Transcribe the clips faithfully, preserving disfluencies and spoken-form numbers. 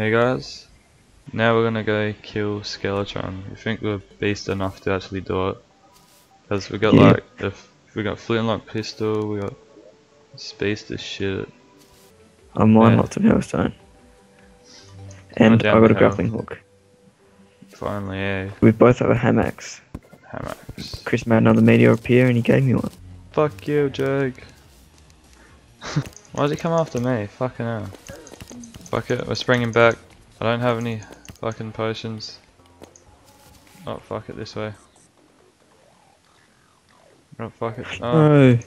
Hey guys, now we're gonna go kill Skeletron. I think we're beast enough to actually do it, because we got yeah. like the f we got flintlock pistol, we got space to shit. I'm mine lots of Hellstone, and I got a grappling hook. Finally, yeah. We both have a Ham-Axe. Ham-Axe. Chris made another meteor appear, and he gave me one. Fuck you, Jake. Why did he come after me? Fucking hell. Fuck it, we're springing back. I don't have any fucking potions. Oh, fuck it, this way. Oh, fuck it. Oh.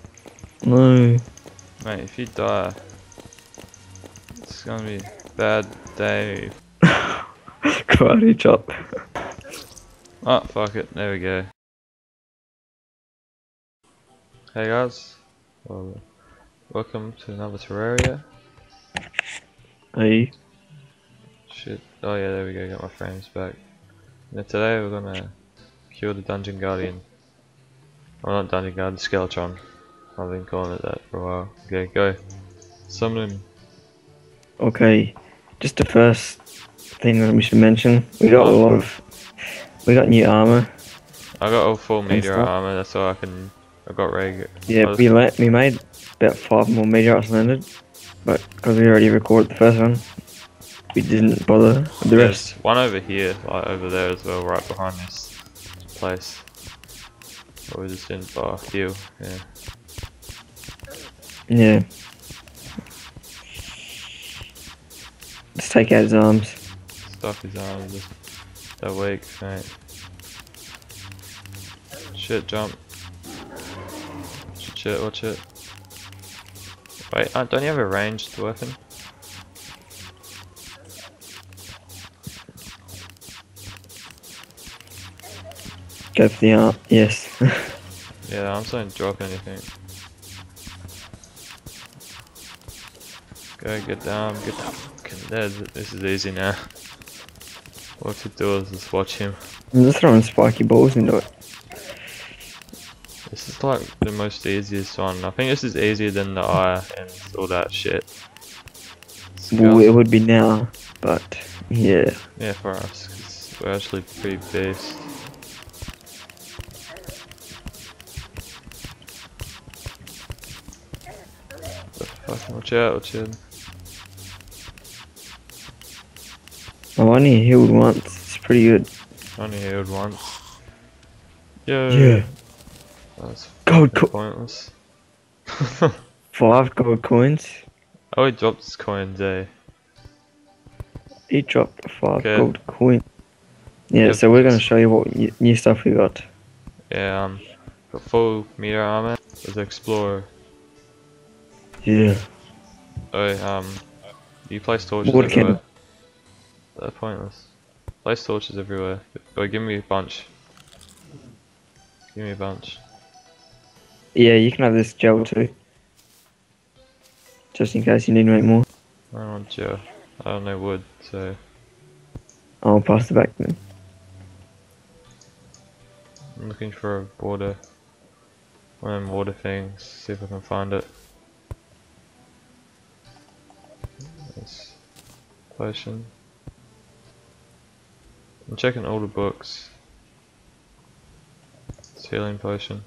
No. No. Mate, if you die, it's gonna be a bad day. Karate chop. Oh, fuck it, there we go. Hey guys, well, welcome to another Terraria. Hey. Shit, oh yeah, there we go, got my frames back. Now today we're gonna kill the Dungeon Guardian. Well, not Dungeon Guardian, Skeletron. I've been calling it that for a while. Okay, go. Summon him. Okay, just the first thing that we should mention, we got a lot of, we got new armor. I got all full meteor armor, that's all I can, I got regular. Yeah, we, la we made about five more meteorites landed, but because we already recorded the first one, we didn't bother with the rest. There's one over here, like over there as well, right behind this place. But we just didn't bar heal, yeah. Yeah. Let's take out his arms. Stuff his arms, they're weak, mate. Shit, jump. Shit, shit, watch it. Wait, don't you have a ranged weapon? Go for the arm, yes. Yeah, the arms don't drop anything. Go get down, get down. This is easy now. What to do is just watch him. I'm just throwing spiky balls into it. This is like the most easiest one. I think this is easier than the eye and all that shit. Well, it would be now, but yeah. Yeah, for us, 'cause we're actually pretty beast. Fucking watch out, watch out. I've only healed once, it's pretty good. Only healed once. Yo. Yeah. That's gold pointless. Five gold coins. Oh, he dropped his coins, eh? He dropped five okay. gold coins. Yeah, yep. So we're going to show you what new stuff we got. Yeah, um, got full meter armor as explorer. Yeah. Oh, um, you place torches everywhere. They're pointless. Place torches everywhere. Go, give me a bunch. Give me a bunch. Yeah, you can have this gel too. Just in case you need to make more. I don't want gel. I don't know wood, so... I'll pass it back then. I'm looking for a border. One of them water things. See if I can find it. Nice. Potion. I'm checking all the books. It's healing potion.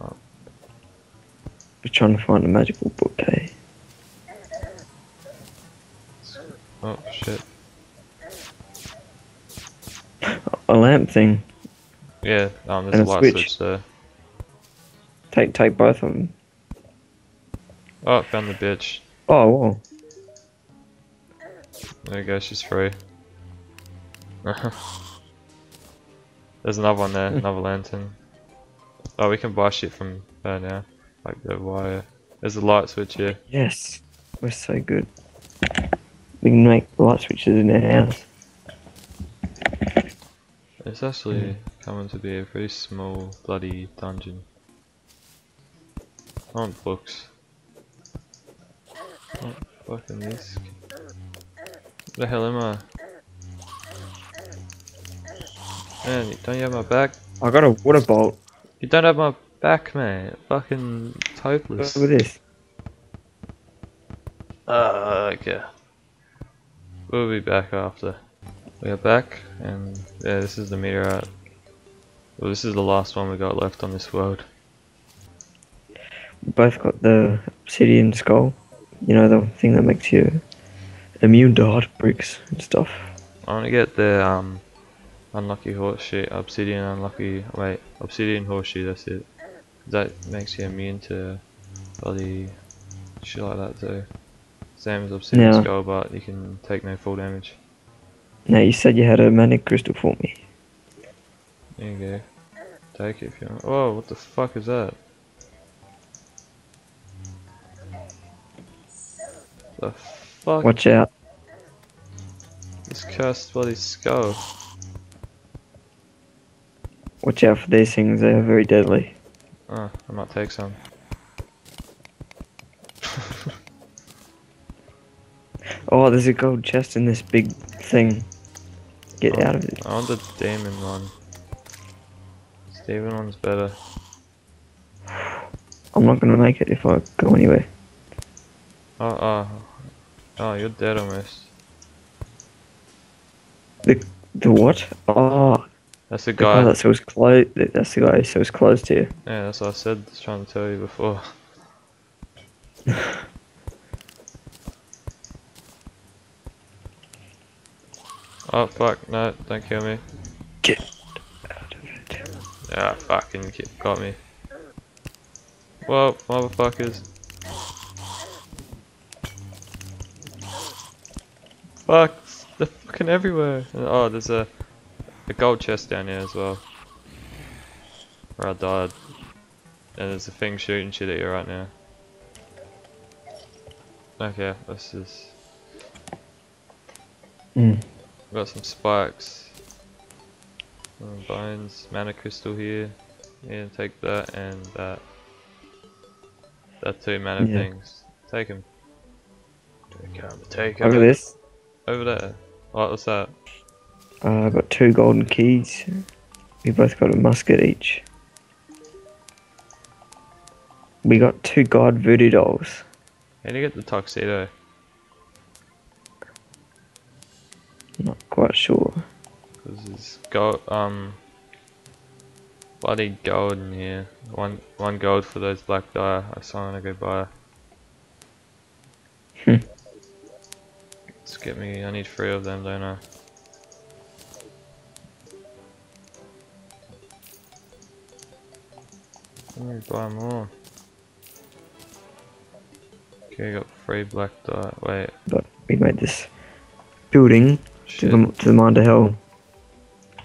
Oh. We're trying to find a magical book, eh? Oh shit. A lamp thing. Yeah, um, there's and a light switch. switch there. Take, take both of them. Oh, found the bitch. Oh, whoa. There we go, she's free. There's another one there, another lantern. Oh, we can buy shit from her now. Like the wire. There's a light switch here. Yes, we're so good. We can make light switches in our house. It's actually mm. coming to be a very small bloody dungeon. I want books. Oh, fucking this. What the hell am I? Man, don't you have my back? I got a water bolt. You don't have my back, man. Fucking hopeless. Look at this. Uh, okay. We'll be back after. We are back, and yeah, this is the meteorite. Well, this is the last one we got left on this world. We both got the obsidian skull. You know, the thing that makes you immune to hot bricks and stuff. I want to get the um, unlucky horseshoe, obsidian unlucky, wait, obsidian horseshoe, that's it. That makes you immune to bloody shit like that too. Same as obsidian now, skull, but you can take no full damage. Now you said you had a manic crystal for me. There you go. Take it if you want. Oh, what the fuck is that? The fuck? Watch out. This cursed bloody skull. Watch out for these things, they are very deadly. Oh, I might take some. Oh, there's a gold chest in this big thing. Get oh, out of it. I want the demon one. This demon one's better. I'm not gonna make it if I go anywhere. Oh, oh. Oh, you're dead almost. The the what? Oh. That's the guy. The guy that sells clothes. That's the guy who sells clothes to you. Yeah, that's what I said. I was trying to tell you before. Oh fuck, no, don't kill me. Get out of it. Ah, fucking got me. Whoa, motherfuckers. Fuck, they're fucking everywhere. Oh, there's a, a gold chest down here as well. Where I died. And there's a thing shooting shit at you right now. Okay, let's just... Mm. Got some spikes, some bones, mana crystal here. Yeah, take that and that. That two mana yeah. things. Take them. Take them. Over this. Over there. What was that? Uh, I got two golden keys. We both got a musket each. We got two god voodoo dolls. How do you get the tuxedo? Not quite sure. Cause there's gold, um, bloody gold in here. One, one gold for those black dye. I saw when I go buy. Hmm. Let's get me. I need three of them, don't I? I need to buy more. Okay, I got three black dye. Wait. But we made this building. To the, to the mine to hell.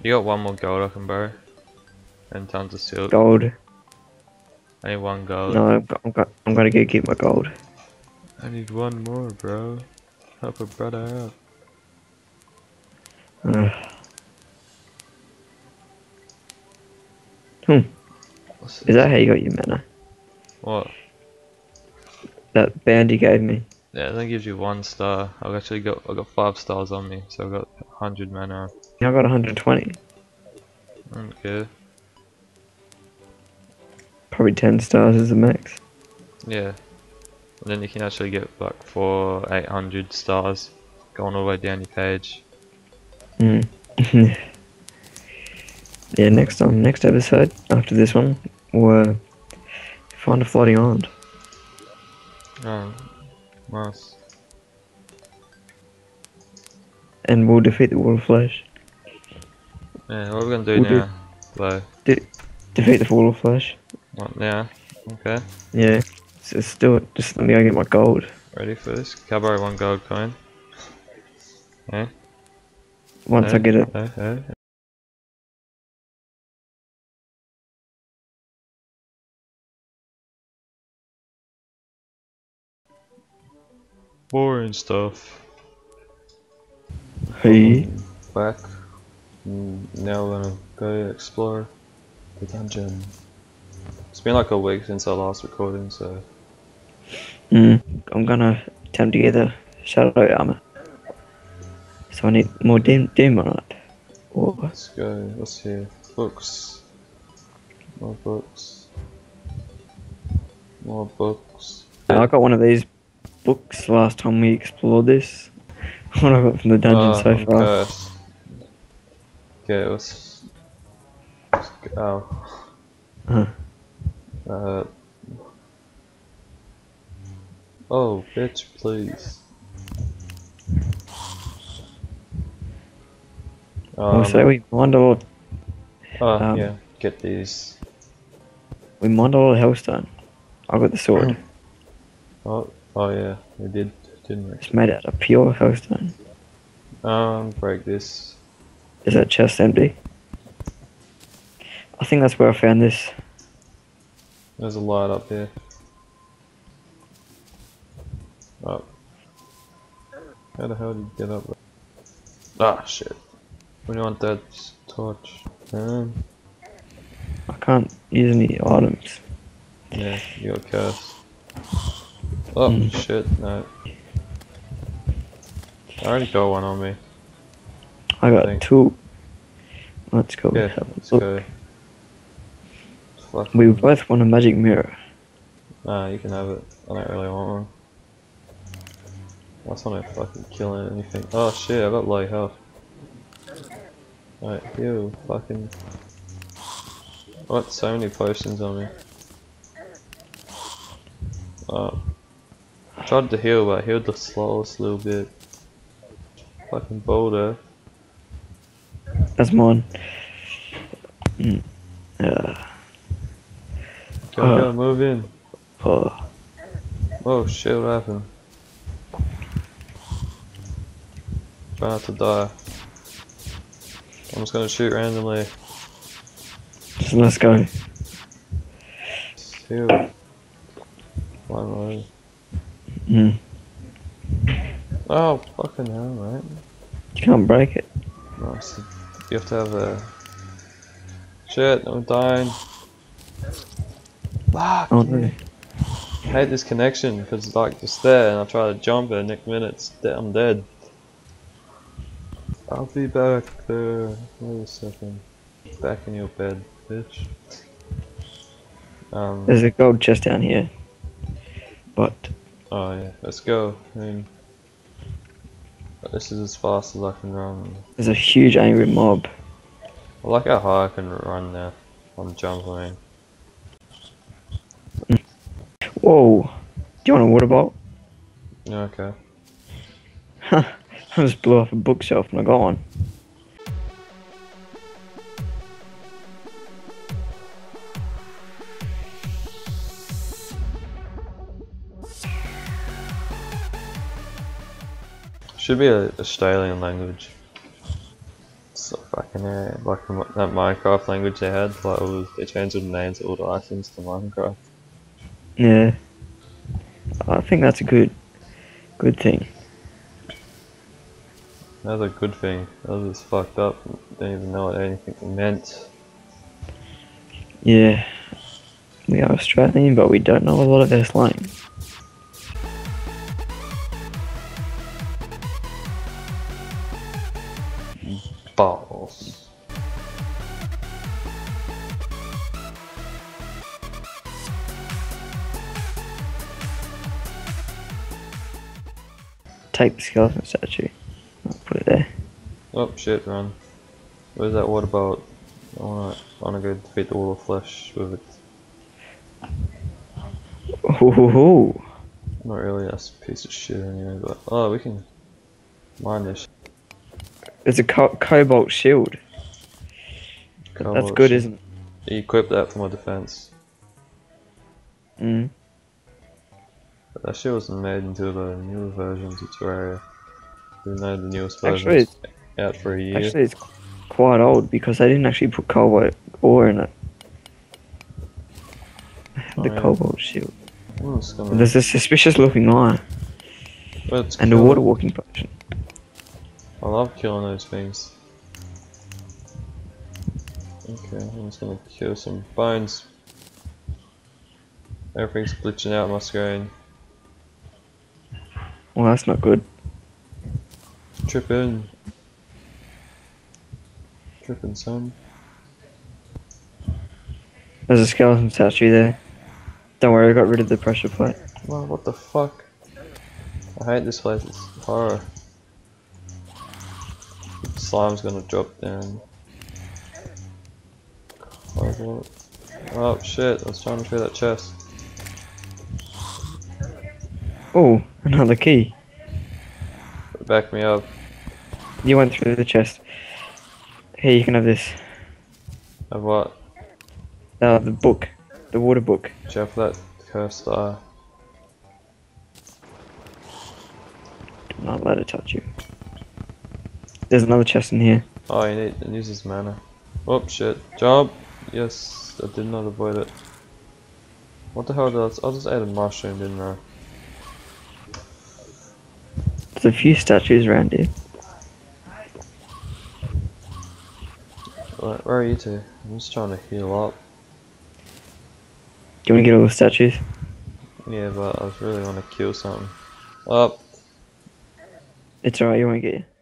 You got one more gold I can borrow. And tons of silk. Gold. I need one gold. No, I'm, I'm, I'm gonna go get my gold. I need one more, bro. Help a brother out. Uh. Hmm. What's Is this? That how you got your mana? What? That band you gave me. Yeah, that gives you one star. I've actually got I got five stars on me, so I've got one hundred mana. Yeah, I got one hundred twenty. I don't care. Probably ten stars is the max. Yeah, and then you can actually get like four, eight hundred stars, going all the way down your page. Hmm. Yeah. Next time, next episode after this one, we'll uh, find a floating island. Oh. Nice. And we'll defeat the Wall of Flesh. Yeah, what are we gonna do we'll now? Blow. De de defeat the Wall of Flesh. What now? Okay. Yeah. So let's do it. Just let me go get my gold. Ready for this? Can I borrow one gold coin? Yeah. Once hey, I get it. Hey, hey. Boring stuff. Hey. Back. Now we're gonna go explore the dungeon. It's been like a week since our last recording, so. Mm. I'm gonna attempt to get the shadow armor. So I need more dem demonite. Or... Let's go. What's here? Books. More books. More books. I got one of these books last time we explored this. What have I got from the dungeon oh, so far? Cursed. Okay, let's... let's get out. Huh. Uh... Oh, bitch, please. Um, oh, so we mined all... Oh, uh, um, yeah, get these. We mined all Hellstone. I got the sword. Oh, oh yeah, we did, didn't we? It's made out of pure Hellstone. Um, break this. Is that chest empty? I think that's where I found this. There's a light up there. Oh. How the hell did you get up there? Ah, shit. We don't want that torch. Um, I can't use any items. Yeah, you got cursed. Oh, mm. shit, no. I already got one on me. I got I two. Let's go. Yeah, have let's go. We both want a magic mirror. Nah, you can have it. I don't really want one. That's not fucking killing anything. Oh shit, I got low health. Alright, ew, fucking. What? So many potions on me. Oh. I tried to heal, but I healed the slowest little bit. Fucking boulder. That's mine. Mm. Yeah. Go, uh, go, move in. Oh. Oh shit, what happened? Try not to die. I'm just gonna shoot randomly. Just let's go. Still. One mm. Oh, fucking hell, mate. You can't break it. No, so you have to have a... Shit, I'm dying. Fuck! Oh, no. I hate this connection, because it's like just there, and I try to jump it, and next minute it's de I'm dead. I'll be back there. Wait a second. Back in your bed, bitch. Um, There's a gold chest down here. But oh yeah, let's go. I mean, this is as fast as I can run. There's a huge angry mob. I like how high I can run now. I'm jumping. Whoa! Do you want a water bowl? Yeah, okay. Huh. I just blew off a bookshelf and I got one. Should be an Australian language. So fucking yeah, like that Minecraft language they had, like all the, they changed the names of all the items to Minecraft. Yeah, I think that's a good, good thing. That's a good thing. That was just fucked up. Didn't even know what anything meant. Yeah, we are Australian, but we don't know a lot of their slang. Balls. Take the skeleton statue. I'll put it there. Oh shit, run. Where's that water bolt? I wanna, I wanna go defeat the Wall of Flesh with it. Ooh. Not really, that's a piece of shit anyway, but oh, we can mine this. It's a co cobalt shield. Cobalt That's good, shield. Isn't it? Equip that for my defense. Mm. But that shield wasn't made until the newer version of Terraria. Even though the newest version is out for a year. Actually, it's quite old because they didn't actually put cobalt ore in it. They had oh, the yeah. cobalt shield. Oh, gonna... There's a suspicious-looking eye. Let's and a water-walking potion. I love killing those things. Okay, I'm just gonna kill some bones. Everything's glitching out my screen. Well, that's not good. Tripping. Tripping, son. There's a skeleton statue there. Don't worry, I got rid of the pressure plate. Wow, what the fuck? I hate this place, it's horror. slime's gonna drop down. Cobalt. Oh shit, I was trying to clear that chest. Oh, another key. Back me up. You went through the chest. Here, you can have this. Have what? Uh, the book. The water book. Do you have that cursed eye? Do not let it touch you. There's another chest in here. Oh, you need and use this mana. Oh shit. Jump! Yes, I did not avoid it. What the hell did I just, I just ate a mushroom, didn't I? There's a few statues around here. Where are you two? I'm just trying to heal up. Do you want to get all the statues? Yeah, but I really want to kill something. Up. It's alright, you won't get it.